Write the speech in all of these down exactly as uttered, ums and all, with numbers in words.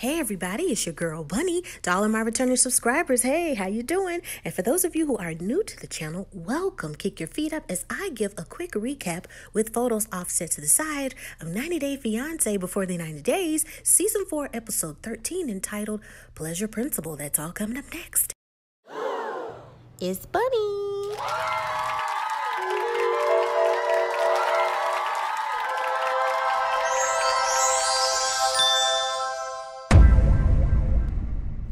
Hey everybody, it's your girl Bunny, to all of my returning subscribers. Hey, how you doing? And for those of you who are new to the channel, welcome. Kick your feet up as I give a quick recap with photos offset to the side of ninety day fiancé Before the ninety days, season four, episode thirteen, entitled Pleasure Principle. That's all coming up next. It's Bunny.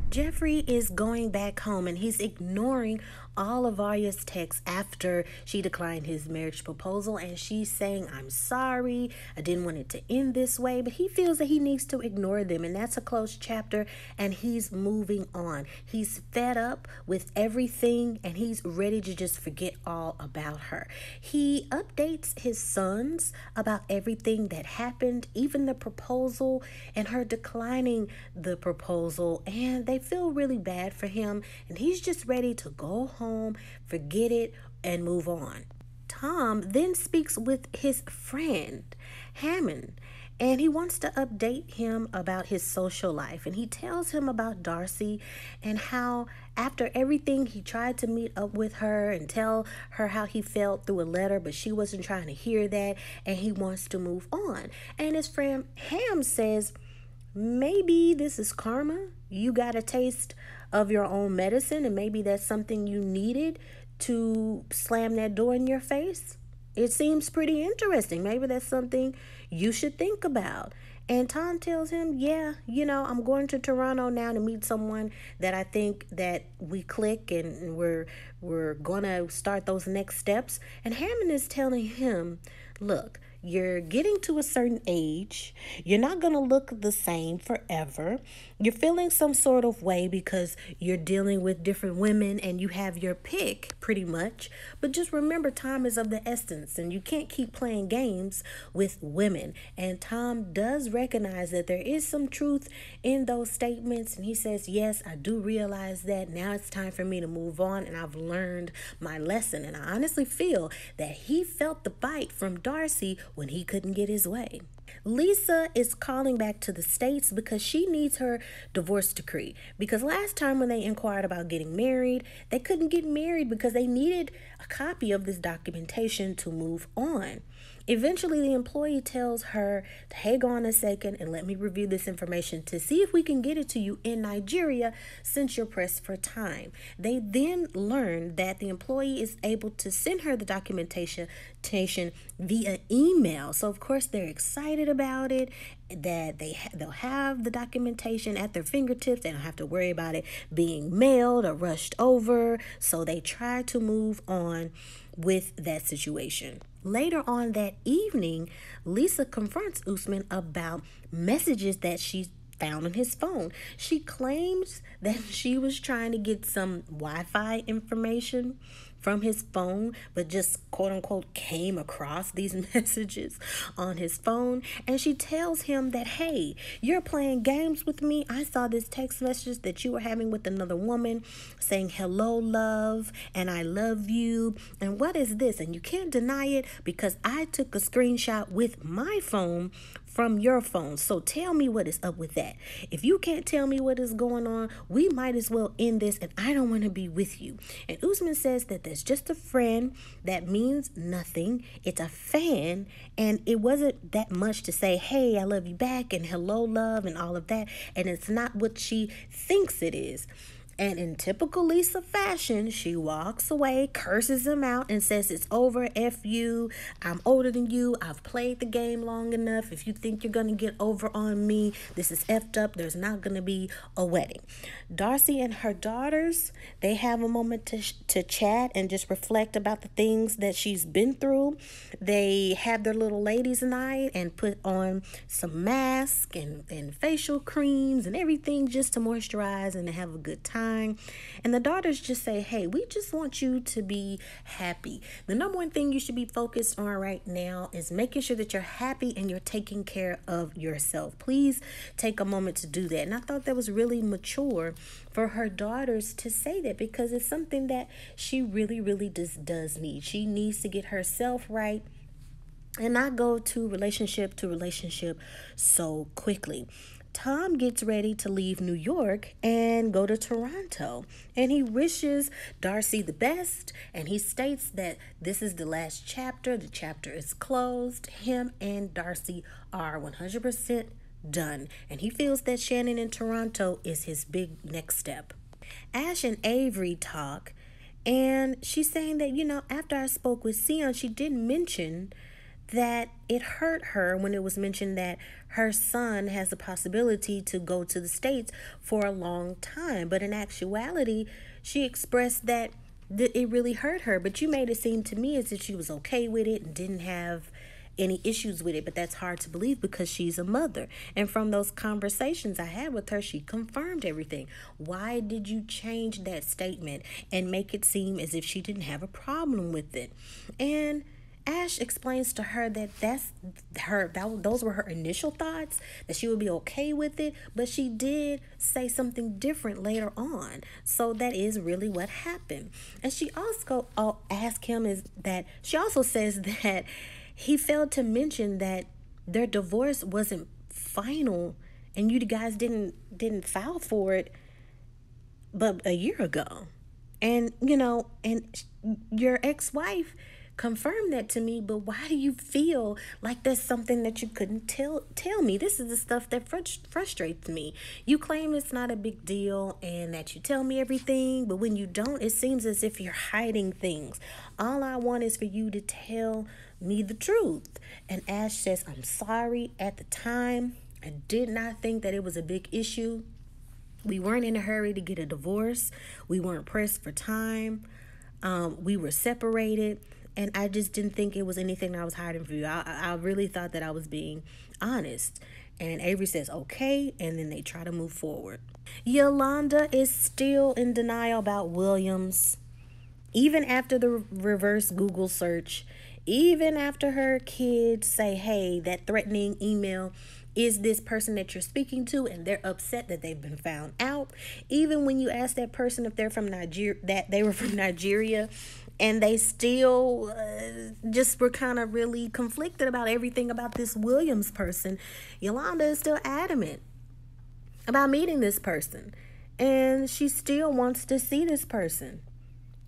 Jeffrey is going back home and he's ignoring all of Varya's texts after she declined his marriage proposal, and she's saying, I'm sorry, I didn't want it to end this way, but he feels that he needs to ignore them, and that's a closed chapter, and he's moving on. He's fed up with everything and he's ready to just forget all about her. He updates his sons about everything that happened, even the proposal and her declining the proposal, and they feel really bad for him, and he's just ready to go home, forget it, and move on. Tom then speaks with his friend Hammond, and he wants to update him about his social life, and he tells him about Darcy and how after everything he tried to meet up with her and tell her how he felt through a letter, but she wasn't trying to hear that, and he wants to move on. And his friend Ham says, maybe this is karma. You got a taste of your own medicine, and maybe that's something you needed to slam that door in your face. It seems pretty interesting. Maybe that's something you should think about. And Tom tells him, yeah, you know, I'm going to Toronto now to meet someone that I think that we click, and we're we're going to start those next steps. And Hammond is telling him, look, you're getting to a certain age. You're not going to look the same forever. You're feeling some sort of way because you're dealing with different women and you have your pick pretty much. But just remember, time is of the essence and you can't keep playing games with women. And Tom does recognize that there is some truth in those statements. And he says, yes, I do realize that. Now it's time for me to move on, and I've learned my lesson. And I honestly feel that he felt the bite from Darcy when he couldn't get his way. Lisa is calling back to the States because she needs her divorce decree, because last time when they inquired about getting married, they couldn't get married because they needed a copy of this documentation to move on. Eventually, the employee tells her to hang on a second and let me review this information to see if we can get it to you in Nigeria since you're pressed for time. They then learn that the employee is able to send her the documentation via email. So, of course, they're excited about it, that they ha they'll have the documentation at their fingertips. They don't have to worry about it being mailed or rushed over. So they try to move on with that situation. Later on that evening, Lisa confronts Usman about messages that she found on his phone. She claims that she was trying to get some Wi-Fi information from his phone, but just quote unquote came across these messages on his phone. And she tells him that, hey, you're playing games with me. I saw this text message that you were having with another woman saying, hello, love, and I love you. And what is this? And you can't deny it because I took a screenshot with my phone from your phone. So tell me what is up with that. If you can't tell me what is going on, we might as well end this, and I don't want to be with you. And Usman says that that's just a friend that means nothing. It's a fan, and it wasn't that much to say, hey, I love you back and hello, love, and all of that. And it's not what she thinks it is. And in typical Lisa fashion, she walks away, curses him out, and says, it's over, F you, I'm older than you, I've played the game long enough, if you think you're going to get over on me, this is effed up, there's not going to be a wedding. Darcy and her daughters, they have a moment to, to chat and just reflect about the things that she's been through. They have their little ladies night and put on some masks and, and facial creams and everything just to moisturize and to have a good time. And the daughters just say, hey, we just want you to be happy. The number one thing you should be focused on right now is making sure that you're happy and you're taking care of yourself. Please take a moment to do that. And I thought that was really mature for her daughters to say that, because it's something that she really, really just does need. She needs to get herself right and not go to relationship to relationship so quickly. Tom gets ready to leave New York and go to Toronto, and he wishes Darcy the best, and he states that this is the last chapter. The chapter is closed. Him and Darcy are one hundred percent done, and he feels that Shannon in Toronto is his big next step. Ash and Avery talk, and she's saying that, you know, after I spoke with Cian, she did mention that it hurt her when it was mentioned that her son has the possibility to go to the States for a long time. But in actuality, she expressed that th- it really hurt her. But you made it seem to me as if she was okay with it and didn't have any issues with it. But that's hard to believe because she's a mother. And from those conversations I had with her, she confirmed everything. Why did you change that statement and make it seem as if she didn't have a problem with it? And Ash explains to her that that's her, that, those were her initial thoughts, that she would be okay with it, but she did say something different later on. So that is really what happened. And she also oh, asked him is that she also says that he failed to mention that their divorce wasn't final and you guys didn't didn't file for it but a year ago. And you know, and your ex-wife confirm that to me, but why do you feel like there's something that you couldn't tell tell me? This is the stuff that frust- frustrates me. You claim it's not a big deal and that you tell me everything, but when you don't, it seems as if you're hiding things. All I want is for you to tell me the truth. And Ash says, I'm sorry. At the time, I did not think that it was a big issue. We weren't in a hurry to get a divorce. We weren't pressed for time. Um, we were separated. And I just didn't think it was anything I was hiding from you. I, I really thought that I was being honest. And Avery says, okay. And then they try to move forward. Yolanda is still in denial about Williams. Even after the reverse Google search, even after her kids say, hey, that threatening email is this person that you're speaking to, and they're upset that they've been found out. Even when you ask that person if they're from Niger- that they were from Nigeria, and they still uh, just were kind of really conflicted about everything about this Williams person. Yolanda is still adamant about meeting this person. And she still wants to see this person.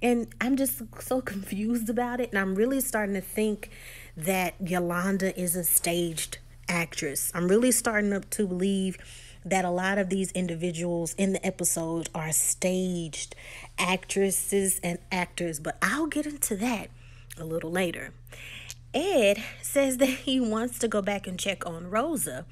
And I'm just so confused about it. And I'm really starting to think that Yolanda is a staged actress. I'm really starting up to believe that a lot of these individuals in the episode are staged actresses and actors, but I'll get into that a little later. Ed says that he wants to go back and check on Rosa,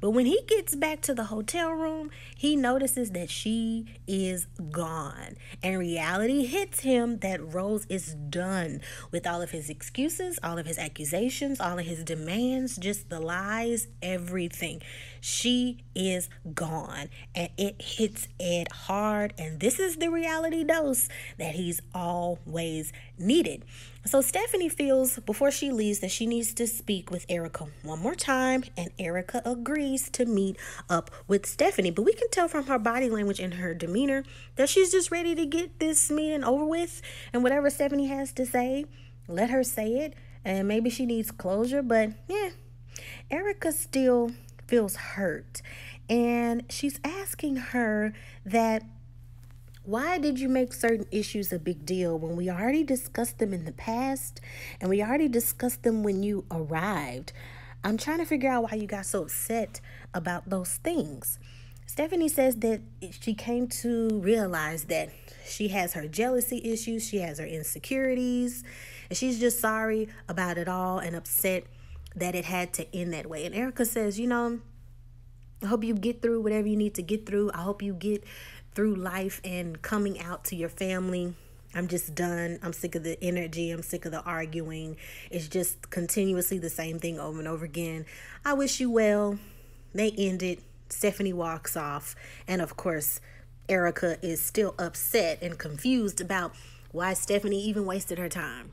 but when he gets back to the hotel room, he notices that she is gone, and reality hits him that Rose is done with all of his excuses, all of his accusations, all of his demands, just the lies, everything. She is gone, and it hits Ed hard, and this is the reality dose that he's always needed. So Stephanie feels before she leaves that she needs to speak with Erica one more time, and Erica agrees to meet up with Stephanie. But we can tell from her body language and her demeanor that she's just ready to get this meeting over with, and whatever Stephanie has to say, let her say it, and maybe she needs closure, but yeah. Erica still feels hurt, and she's asking her that, why did you make certain issues a big deal when we already discussed them in the past and we already discussed them when you arrived? I'm trying to figure out why you got so upset about those things. Stephanie says that she came to realize that she has her jealousy issues, she has her insecurities, and she's just sorry about it all and upset that it had to end that way. And Erica says, you know, I hope you get through whatever you need to get through. I hope you get through life and coming out to your family. I'm just done. I'm sick of the energy. I'm sick of the arguing. It's just continuously the same thing over and over again. I wish you well. They end it. Stephanie walks off. And of course, Erica is still upset and confused about why Stephanie even wasted her time.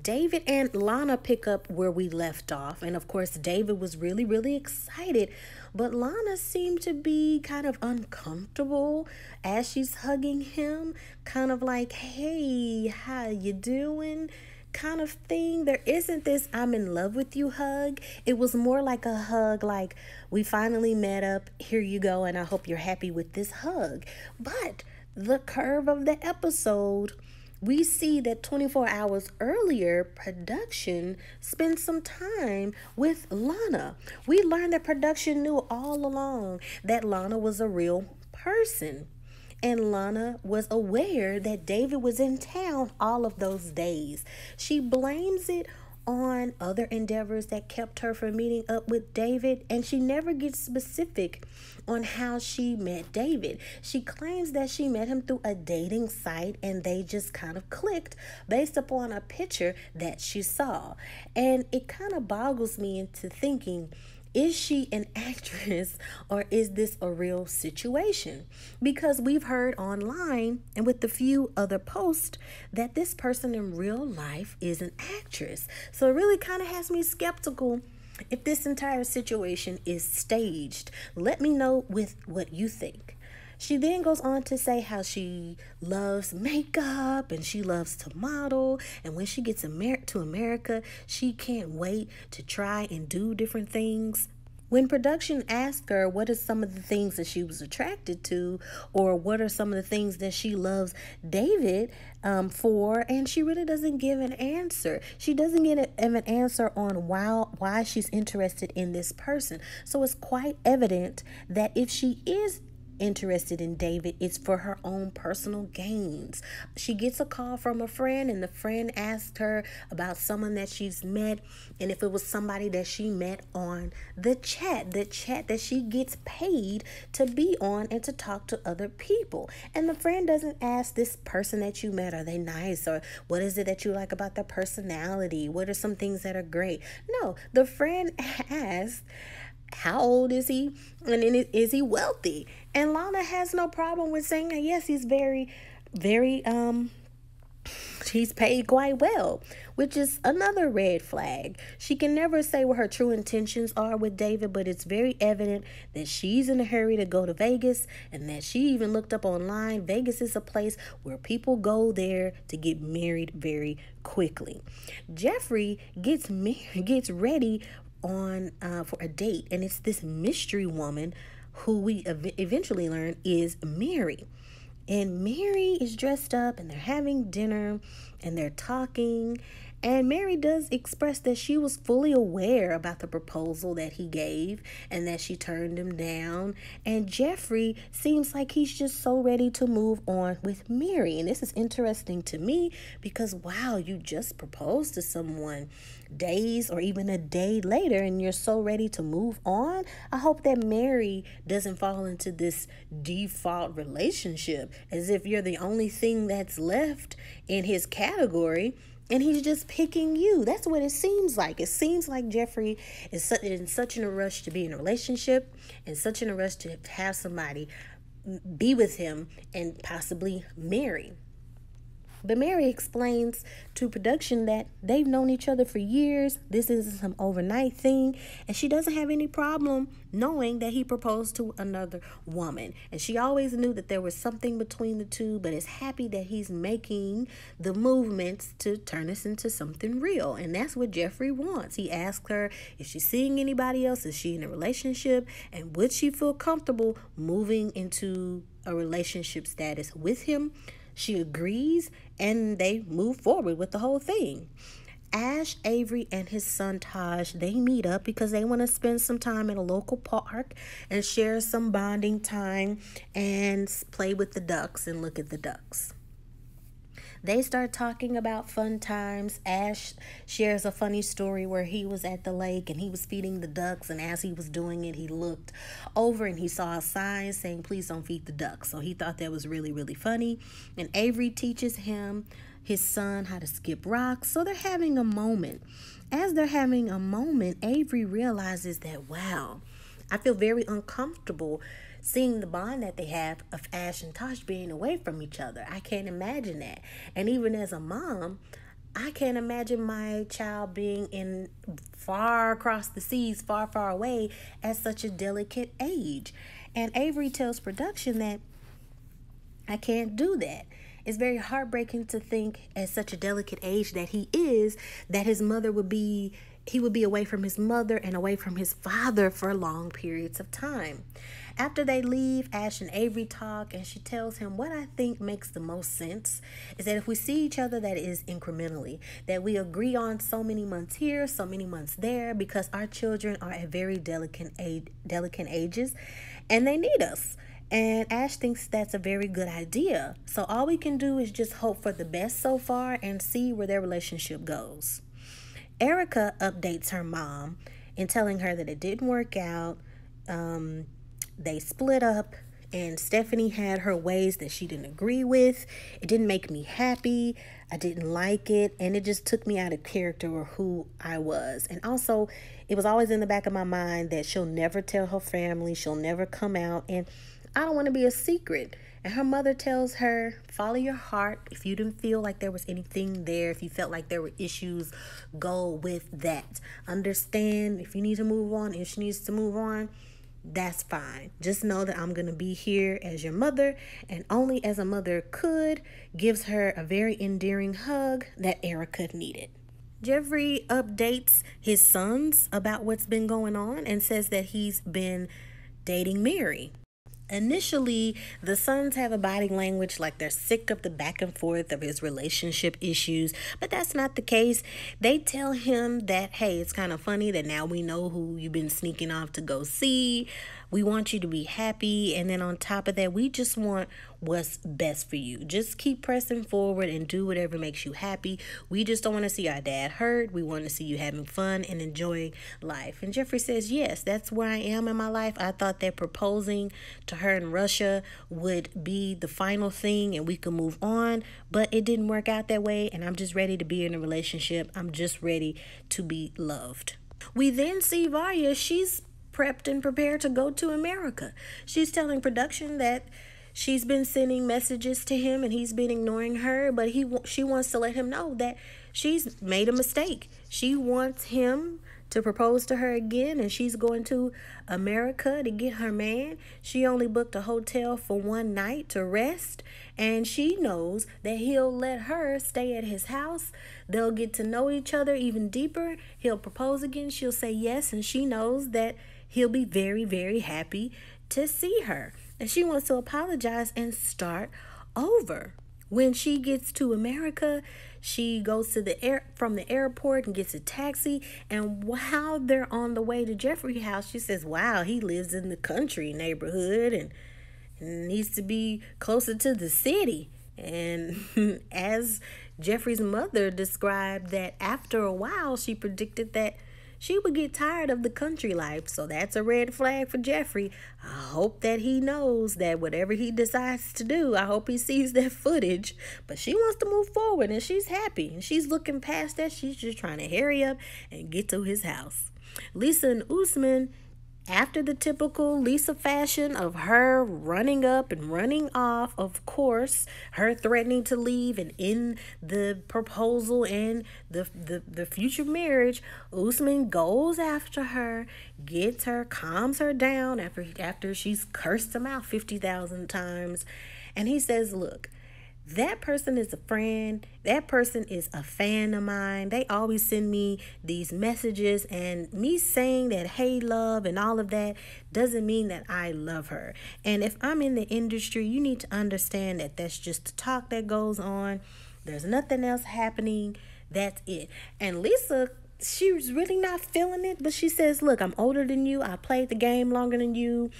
David and Lana pick up where we left off. And of course, David was really, really excited. But Lana seemed to be kind of uncomfortable as she's hugging him. Kind of like, hey, how you doing? kind of thing. There isn't this I'm in love with you hug. It was more like a hug like, we finally met up, here you go, and I hope you're happy with this hug. But the curve of the episode, we see that twenty-four hours earlier, production spent some time with Lana. We learned that production knew all along that Lana was a real person. And Lana was aware that David was in town all of those days. She blames it on other endeavors that kept her from meeting up with David, and she never gets specific on how she met David. She claims that she met him through a dating site and they just kind of clicked based upon a picture that she saw. And it kind of boggles me into thinking, is she an actress or is this a real situation? Because we've heard online and with the few other posts that this person in real life is an actress. So it really kind of has me skeptical if this entire situation is staged. Let me know with what you think. She then goes on to say how she loves makeup and she loves to model. And when she gets Amer- to America, she can't wait to try and do different things. When production asked her what are some of the things that she was attracted to or what are some of the things that she loves David um, for, and she really doesn't give an answer. She doesn't give an answer on why, why she's interested in this person. So it's quite evident that if she is interested in David, it's for her own personal gains. She gets a call from a friend and the friend asked her about someone that she's met and if it was somebody that she met on the chat, the chat that she gets paid to be on and to talk to other people. And the friend doesn't ask this person that you met, are they nice? Or what is it that you like about their personality? What are some things that are great? No, the friend asks, how old is he? And is he wealthy? And Lana has no problem with saying that, yes, he's very, very, um, he's paid quite well, which is another red flag. She can never say what her true intentions are with David, but it's very evident that she's in a hurry to go to Vegas and that she even looked up online. Vegas is a place where people go there to get married very quickly. Jeffrey gets, gets ready on uh, for a date, and it's this mystery woman who we ev eventually learn is Mary. And Mary is dressed up and they're having dinner and they're talking, and Mary does express that she was fully aware about the proposal that he gave and that she turned him down. And Jeffrey seems like he's just so ready to move on with Mary. And this is interesting to me because, wow, you just proposed to someone days or even a day later and you're so ready to move on. I hope that Mary doesn't fall into this default relationship as if you're the only thing that's left in his category. And he's just picking you. That's what it seems like. It seems like Jeffrey is in such in a rush to be in a relationship and such in a rush to have somebody be with him and possibly marry. But Mary explains to production that they've known each other for years. This isn't some overnight thing. And she doesn't have any problem knowing that he proposed to another woman. And she always knew that there was something between the two, but is happy that he's making the movements to turn this into something real. And that's what Jeffrey wants. He asks her if she's seeing anybody else, is she in a relationship, and would she feel comfortable moving into a relationship status with him? She agrees and they move forward with the whole thing. Ash, Avery, and his son Taj, they meet up because they want to spend some time at a local park and share some bonding time and play with the ducks and look at the ducks. They start talking about fun times. Ash shares a funny story where he was at the lake and he was feeding the ducks, and as he was doing it, he looked over and he saw a sign saying, please don't feed the ducks. So he thought that was really, really funny. And Avery teaches him, his son, how to skip rocks. So they're having a moment. As they're having a moment, Avery realizes that, wow, I feel very uncomfortable seeing the bond that they have of Ash and Tosh being away from each other. I can't imagine that. And even as a mom, I can't imagine my child being in far across the seas, far, far away at such a delicate age. And Avery tells production that I can't do that. It's very heartbreaking to think at such a delicate age that he is, that his mother would be, he would be away from his mother and away from his father for long periods of time. After they leave, Ash and Avery talk, and she tells him, what I think makes the most sense is that if we see each other, that is incrementally, that we agree on so many months here, so many months there, because our children are at very delicate age, delicate ages, and they need us. And Ash thinks that's a very good idea. So all we can do is just hope for the best so far and see where their relationship goes. Erica updates her mom in telling her that it didn't work out. Um, they split up and Stephanie had her ways that she didn't agree with. It didn't make me happy. I didn't like it. And it just took me out of character or who I was. And also, it was always in the back of my mind that she'll never tell her family. She'll never come out. And I don't want to be a secret. And her mother tells her, follow your heart. If you didn't feel like there was anything there, if you felt like there were issues, go with that. Understand if you need to move on, if she needs to move on, that's fine. Just know that I'm going to be here as your mother, and only as a mother could. Gives her a very endearing hug that Erica needed. Jeffrey updates his sons about what's been going on and says that he's been dating Mary. Initially, the sons have a body language like they're sick of the back and forth of his relationship issues, but that's not the case. They tell him that, hey, it's kind of funny that now we know who you've been sneaking off to go see. We want you to be happy. And then on top of that, we just want what's best for you. Just keep pressing forward and do whatever makes you happy. We just don't want to see our dad hurt. We want to see you having fun and enjoying life. And Jeffrey says, yes, that's where I am in my life. I thought that proposing to her in Russia would be the final thing and we could move on, but it didn't work out that way, and I'm just ready to be in a relationship. I'm just ready to be loved. We then see Varya. She's prepped and prepared to go to America. She's telling production that she's been sending messages to him and he's been ignoring her, but he she wants to let him know that she's made a mistake. She wants him to propose to her again, and she's going to America to get her man. She only booked a hotel for one night to rest, and she knows that he'll let her stay at his house. They'll get to know each other even deeper. He'll propose again. She'll say yes, and she knows that he'll be very, very happy to see her. And she wants to apologize and start over. When she gets to America, she goes to the air from the airport and gets a taxi. And while they're on the way to Jeffrey's house, she says, wow, he lives in the country neighborhood and, and needs to be closer to the city. And as Jeffrey's mother described, that after a while, she predicted that she would get tired of the country life. So that's a red flag for Jeffrey. I hope that he knows that whatever he decides to do, I hope he sees that footage. But she wants to move forward and she's happy and she's looking past that. She's just trying to hurry up and get to his house. Lisa and Usman, after the typical Lisa fashion of her running up and running off, of course, her threatening to leave and in the proposal and the, the, the future marriage, Usman goes after her, gets her, calms her down after, after she's cursed him out fifty thousand times. And he says, look, that person is a friend. That person is a fan of mine. They always send me these messages, and me saying that, hey, love and all of that doesn't mean that I love her. And if I'm in the industry, you need to understand that that's just the talk that goes on. There's nothing else happening. That's it. And Lisa, she was really not feeling it, but she says, look, I'm older than you. I played the game longer than you.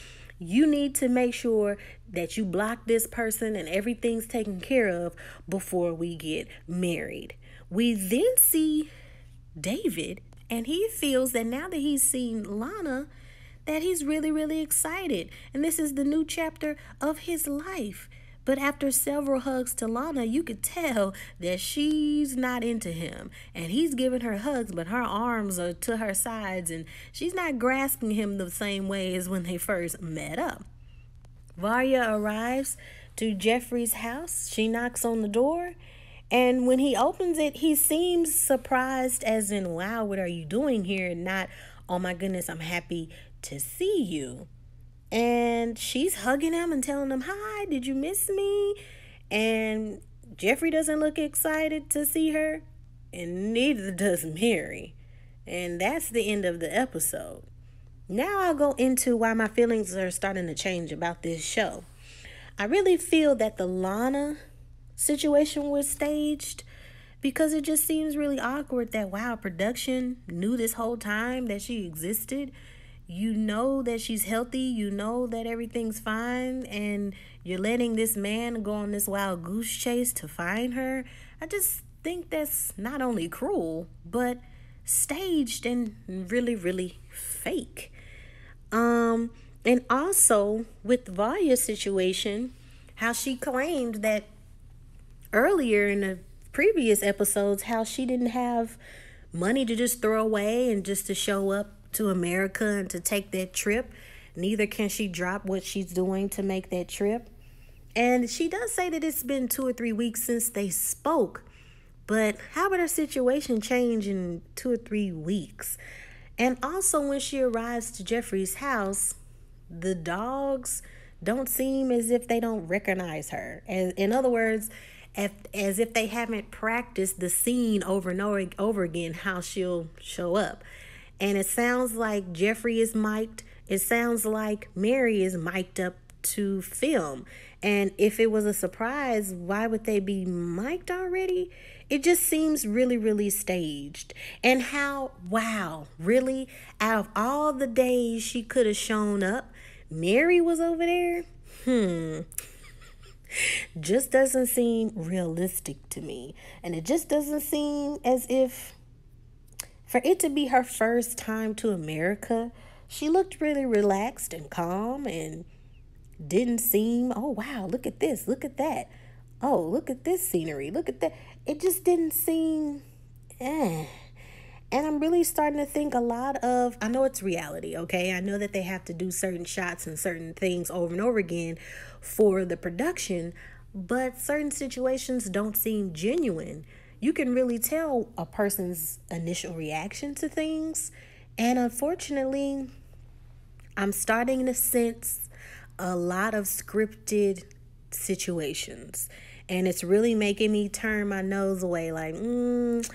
You need to make sure that you block this person and everything's taken care of before we get married. We then see David, and he feels that now that he's seen Lana, that he's really, really excited. And this is the new chapter of his life. But after several hugs to Lana, you could tell that she's not into him. And he's giving her hugs, but her arms are to her sides, and she's not grasping him the same way as when they first met up. Varya arrives to Jeffrey's house. She knocks on the door, and when he opens it, he seems surprised as in, wow, what are you doing here? And not, oh my goodness, I'm happy to see you. And she's hugging him and telling him, hi, did you miss me? And Jeffrey doesn't look excited to see her, and neither does Mary. And that's the end of the episode. Now I'll go into why my feelings are starting to change about this show. I really feel that the Lana situation was staged, because it just seems really awkward that, wow, production knew this whole time that she existed. You know that she's healthy. You know that everything's fine. And you're letting this man go on this wild goose chase to find her. I just think that's not only cruel, but staged and really, really fake. Um, and also with Varya's situation, how she claimed that earlier in the previous episodes, how she didn't have money to just throw away and just to show up to America and to take that trip. Neither can she drop what she's doing to make that trip. And she does say that it's been two or three weeks since they spoke, but how would her situation change in two or three weeks? And also when she arrives to Jeffrey's house, the dogs don't seem as if they don't recognize her. And in other words, As, as if they haven't practiced the scene over and over, over again, how she'll show up. And it sounds like Jeffrey is mic'd. It sounds like Mary is mic'd up to film. And if it was a surprise, why would they be mic'd already? It just seems really, really staged. And how, wow, really, out of all the days she could have shown up, Mary was over there? Hmm. Just doesn't seem realistic to me. And it just doesn't seem as if, for it to be her first time to America, she looked really relaxed and calm and didn't seem, oh, wow, look at this, look at that. Oh, look at this scenery, look at that. It just didn't seem, eh. And I'm really starting to think a lot of, I know it's reality, okay? I know that they have to do certain shots and certain things over and over again for the production, but certain situations don't seem genuine. You can really tell a person's initial reaction to things. And unfortunately, I'm starting to sense a lot of scripted situations. And it's really making me turn my nose away like, mm,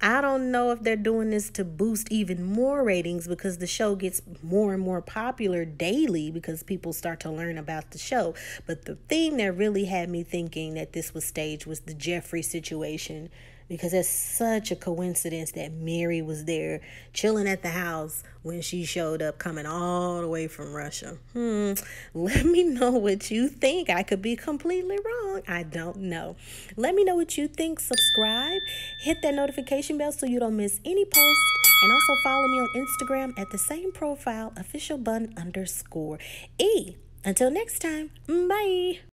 I don't know if they're doing this to boost even more ratings, because the show gets more and more popular daily because people start to learn about the show. But the thing that really had me thinking that this was staged was the Jeffrey situation, because it's such a coincidence that Mary was there chilling at the house when she showed up coming all the way from Russia. Hmm. Let me know what you think. I could be completely wrong. I don't know. Let me know what you think. Subscribe. Hit that notification bell so you don't miss any post. And also follow me on Instagram at the same profile, official bun underscore E. Until next time, bye.